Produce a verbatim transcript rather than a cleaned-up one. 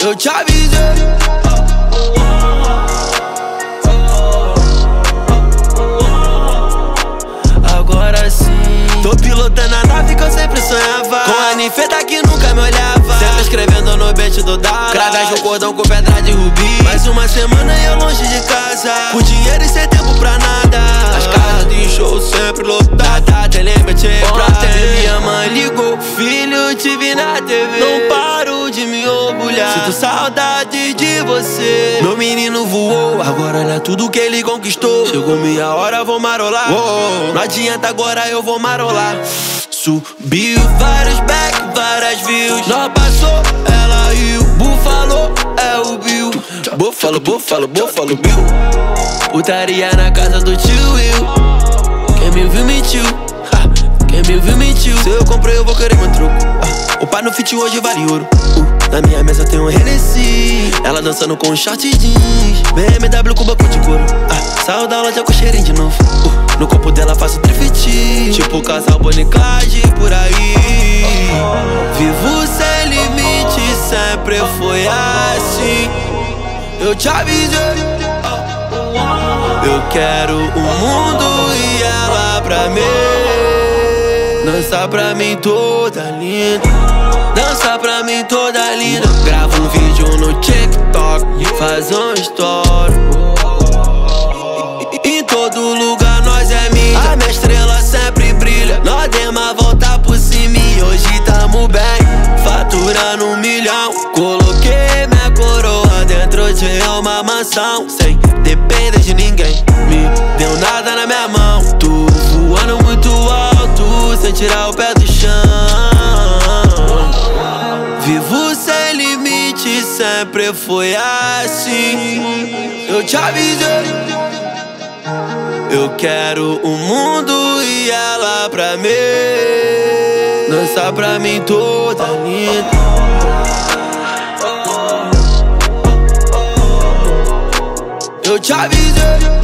Eu te avisei. Agora sim, tô pilotando a nave que eu sempre sonhava, com a ninfeta que nunca me olhava, sempre escrevendo no beat do Dallas, cravei o cordão com pedra de rubi. Mais uma semana e eu longe de casa, com dinheiro e sem tempo pra nada. As casas de show sempre lotada, telemetria pra ter. Minha mãe ligou, filho, eu te vi na tê vê, não paro de me orgulhar, sinto saudade de você. Meu menino voou, agora olha tudo que ele conquistou. Chegou minha hora, vou marolar. Não adianta, agora eu vou marolar. Subiu vários back, várias views. Nós passou, ela riu. Bufalou, é o Bill. Bufalo, bufalo, bufalo, Bill. Putaria na casa do tio Will. Quem me viu mentiu, quem me viu mentiu. Se eu comprei, eu vou querer meu troco. O pá no fit hoje vale ouro. Na minha mesa tem um R N C, ela dançando com um short jeans, B M W com banco de couro. ah, Saio da aula já com cheirinho de novo. uh, No corpo dela faço trifiti, tipo casal Bonicage por aí. Vivo sem limite, sempre foi assim. Eu te avisei. Eu quero o mundo e ela pra mim. Dança pra mim toda linda, dança pra mim toda linda. Grava um vídeo no TikTok, faz um story. Em todo lugar nós é mídia, a minha estrela sempre brilha. Nós demos a volta por cima e hoje tamo bem, faturando um milhão. Coloquei minha coroa dentro de uma mansão, sem depender de ninguém, me deu nada na minha mão. Tô voando muito alto, sem tirar o pé do chão. Vivo sem limite, sempre foi assim. Eu te avisei. Eu quero o mundo e ela pra mim. Dança pra mim toda linda. Eu te avisei.